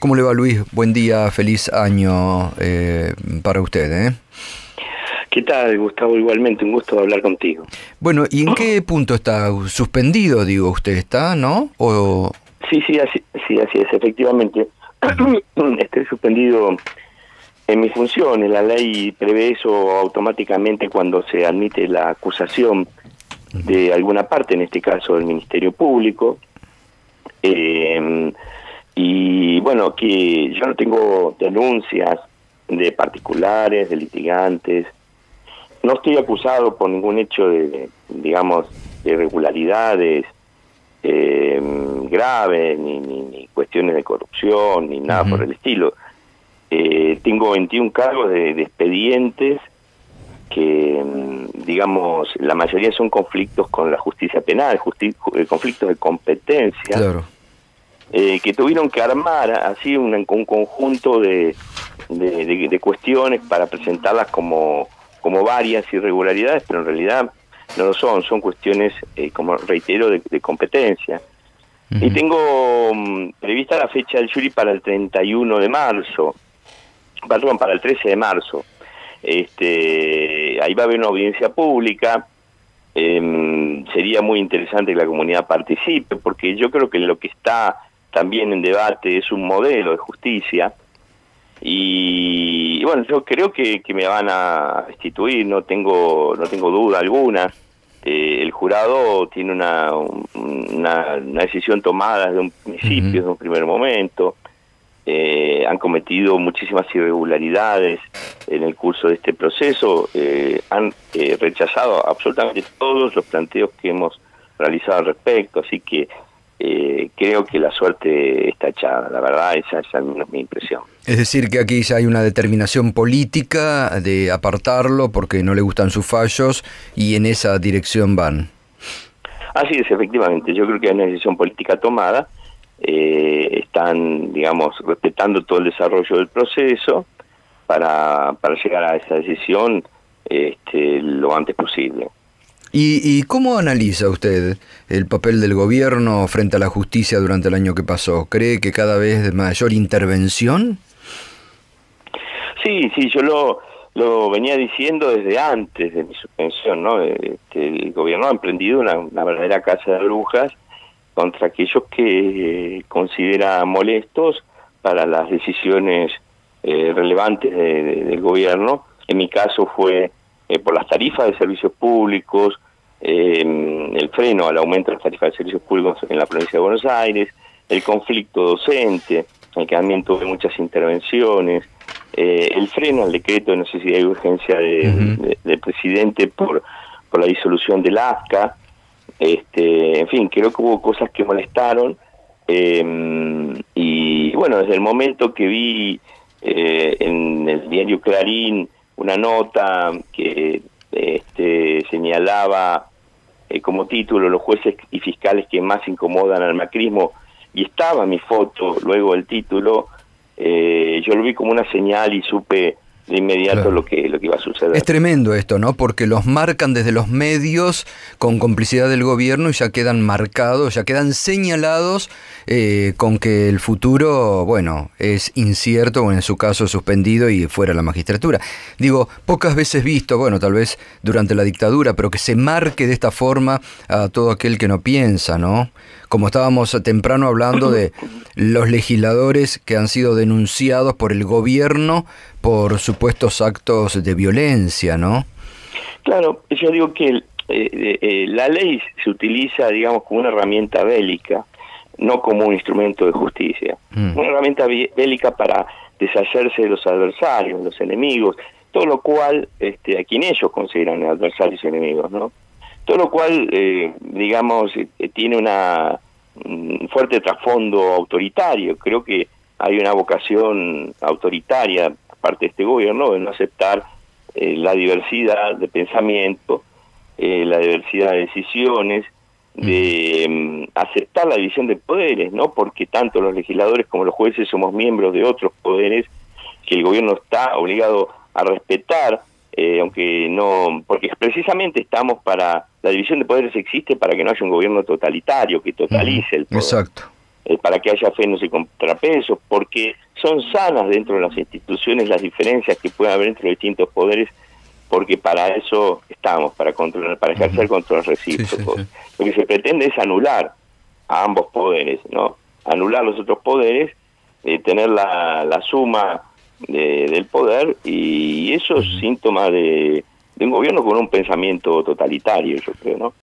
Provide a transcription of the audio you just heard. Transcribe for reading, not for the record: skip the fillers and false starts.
¿Cómo le va, Luis? Buen día, feliz año para usted. ¿Qué tal, Gustavo? Igualmente, un gusto hablar contigo. Bueno, ¿y en qué punto está? ¿Suspendido, digo, usted está, no? ¿O... Sí, así es, efectivamente. Estoy suspendido en mis funciones. La ley prevé eso automáticamente cuando se admite la acusación de alguna parte, en este caso del Ministerio Público. Y bueno, que yo no tengo denuncias de particulares, de litigantes, no estoy acusado por ningún hecho de, digamos, de irregularidades graves, ni cuestiones de corrupción, ni nada por el estilo. Tengo 21 cargos de expedientes que, digamos, la mayoría son conflictos con la justicia penal, conflictos de competencia. Claro. Que tuvieron que armar así un conjunto de cuestiones para presentarlas como varias irregularidades, pero en realidad no lo son, son cuestiones, como reitero, de competencia. Y tengo prevista la fecha del jury para el 13 de marzo. Ahí va a haber una audiencia pública. Sería muy interesante que la comunidad participe, porque yo creo que lo que está también en debate es un modelo de justicia y bueno, yo creo que me van a destituir, no tengo duda alguna. El jurado tiene una decisión tomada desde un principio, desde un primer momento. Han cometido muchísimas irregularidades en el curso de este proceso, han rechazado absolutamente todos los planteos que hemos realizado al respecto, así que creo que la suerte está echada, la verdad, esa es mi impresión. Es decir, que aquí ya hay una determinación política de apartarlo porque no le gustan sus fallos y en esa dirección van. Así es, efectivamente, yo creo que hay una decisión política tomada, están, digamos, respetando todo el desarrollo del proceso para llegar a esa decisión lo antes posible. ¿Y cómo analiza usted el papel del gobierno frente a la justicia durante el año que pasó? ¿Cree que cada vez mayor intervención? Sí, yo lo venía diciendo desde antes de mi suspensión, ¿no? El gobierno ha emprendido una verdadera caza de brujas contra aquellos que considera molestos para las decisiones relevantes del gobierno. En mi caso fue... por las tarifas de servicios públicos, el freno al aumento de las tarifas de servicios públicos en la provincia de Buenos Aires, el conflicto docente, el que también tuve muchas intervenciones, el freno al decreto de necesidad y urgencia del presidente por la disolución del ASCA, en fin, creo que hubo cosas que molestaron, y bueno, desde el momento que vi en el diario Clarín una nota que señalaba como título los jueces y fiscales que más incomodan al macrismo, y estaba mi foto luego el título, yo lo vi como una señal y supe de inmediato lo que iba a suceder. Es tremendo esto, ¿no? Porque los marcan desde los medios con complicidad del gobierno y ya quedan marcados, ya quedan señalados con que el futuro, bueno, es incierto o en su caso suspendido y fuera la magistratura. Digo, pocas veces visto, bueno, tal vez durante la dictadura, pero que se marque de esta forma a todo aquel que no piensa, ¿no? Como estábamos temprano hablando de los legisladores que han sido denunciados por el gobierno por supuestos actos de violencia, ¿no? Claro, yo digo que la ley se utiliza, digamos, como una herramienta bélica, no como un instrumento de justicia. Una herramienta bélica para deshacerse de los adversarios, los enemigos, todo lo cual, a quien ellos consideran adversarios y enemigos, ¿no? Todo lo cual, digamos, tiene un fuerte trasfondo autoritario. Creo que hay una vocación autoritaria por parte de este gobierno de no aceptar la diversidad de pensamiento, la diversidad de decisiones, de aceptar la división de poderes, ¿no? Porque tanto los legisladores como los jueces somos miembros de otros poderes que el gobierno está obligado a respetar, aunque no, porque precisamente estamos para la división de poderes existe para que no haya un gobierno totalitario que totalice el poder. Exacto. para que haya frenos y contrapesos, porque son sanas dentro de las instituciones las diferencias que pueden haber entre los distintos poderes, porque para eso estamos, para controlar, para ejercer control recíproco. Sí, sí, sí. Lo que se pretende es anular a ambos poderes, ¿no? Anular los otros poderes, tener la suma del poder, y eso es síntoma de un gobierno con un pensamiento totalitario, yo creo, ¿no?